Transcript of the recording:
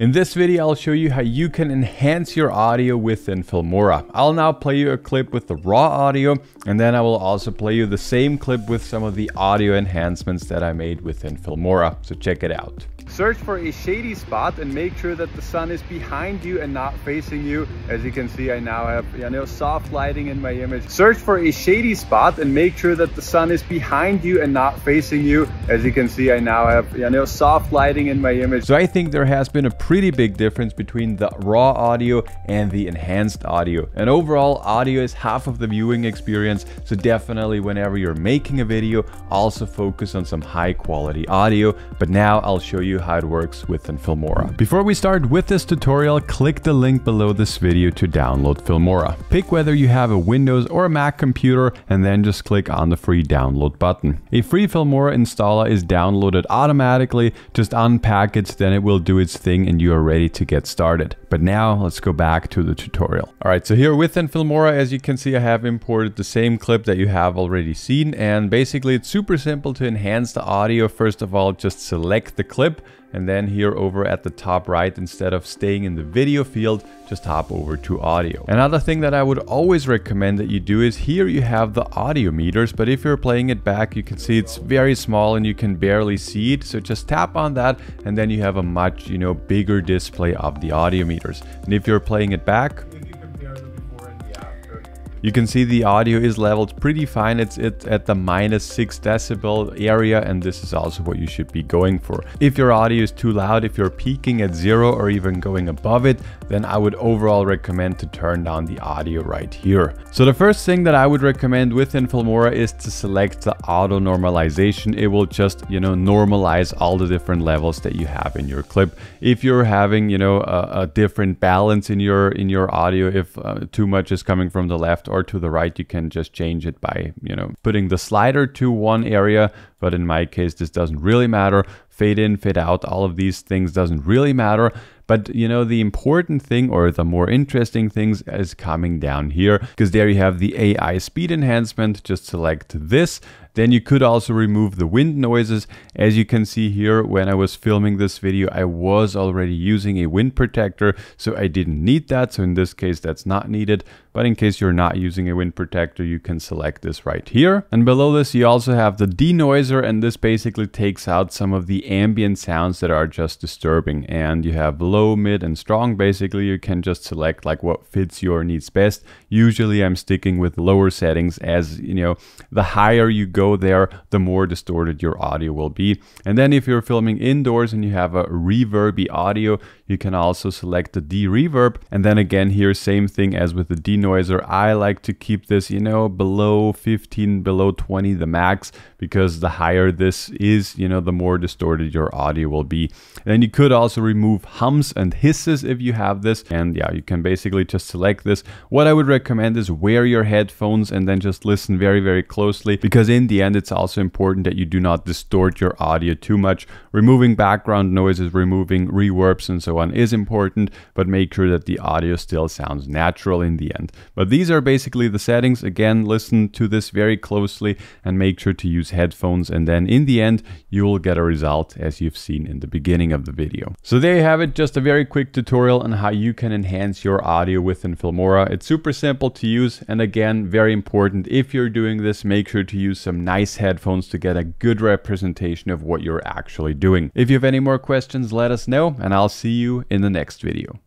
In this video, I'll show you how you can enhance your audio within Filmora. I'll now play you a clip with the raw audio, and then I will also play you the same clip with some of the audio enhancements that I made within Filmora. So check it out. Search for a shady spot and make sure that the sun is behind you and not facing you. As you can see, I now have soft lighting in my image. Search for a shady spot and make sure that the sun is behind you and not facing you. As you can see, I now have soft lighting in my image. So I think there has been a pretty big difference between the raw audio and the enhanced audio. And overall, audio is half of the viewing experience. So definitely whenever you're making a video, also focus on some high quality audio. But now I'll show you how it works within Filmora. Before we start with this tutorial, click the link below this video to download Filmora. Pick whether you have a Windows or a Mac computer and then just click on the free download button. A free Filmora installer is downloaded automatically, just unpack it, then it will do its thing and you are ready to get started. But now let's go back to the tutorial. All right, so here within Filmora, as you can see, I have imported the same clip that you have already seen. And basically it's super simple to enhance the audio. First of all, just select the clip. And then here over at the top right, instead of staying in the video field, just hop over to audio. Another thing that I would always recommend that you do is here you have the audio meters, but if you're playing it back, you can see it's very small and you can barely see it. So just tap on that and then you have a much, bigger display of the audio meters. And if you're playing it back, you can see the audio is leveled pretty fine. It's at the -6 decibel area, and this is also what you should be going for. If your audio is too loud, if you're peaking at 0 or even going above it, then I would overall recommend to turn down the audio right here. So the first thing that I would recommend within Filmora is to select the auto normalization. It will just, normalize all the different levels that you have in your clip. If you're having, a different balance in your audio, if too much is coming from the left or to the right, you can just change it by, putting the slider to one area. But in my case, this doesn't really matter. Fade in, fade out, all of these things doesn't really matter. But the important thing or the more interesting things is coming down here, because there you have the AI speed enhancement. Just select this. Then you could also remove the wind noises. As you can see here, when I was filming this video, I was already using a wind protector, so I didn't need that. So in this case, that's not needed. But in case you're not using a wind protector, you can select this right here. And below this, you also have the denoiser, and this basically takes out some of the ambient sounds that are just disturbing. And you have low, mid, and strong. Basically, you can just select like what fits your needs best. Usually I'm sticking with lower settings, as the higher you go there, the more distorted your audio will be. And then if you're filming indoors and you have a reverby audio, you can also select the de-reverb. And then again here, same thing as with the denoiser. I like to keep this, below 15, below 20, the max, because the higher this is, the more distorted your audio will be. And then you could also remove hums and hisses if you have this. And yeah, you can basically just select this. What I would recommend is wear your headphones and then just listen very, very closely, because in the end, it's also important that you do not distort your audio too much. Removing background noises, removing reverbs and so on is important, but make sure that the audio still sounds natural in the end. But these are basically the settings. Again, listen to this very closely and make sure to use headphones. And then in the end, you will get a result as you've seen in the beginning of the video. So there you have it. Just a very quick tutorial on how you can enhance your audio within Filmora. It's super simple to use, and again, very important, if you're doing this, make sure to use some nice headphones to get a good representation of what you're actually doing. If you have any more questions, let us know, and I'll see you in the next video.